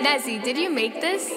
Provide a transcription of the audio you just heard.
Nezy, did you make this?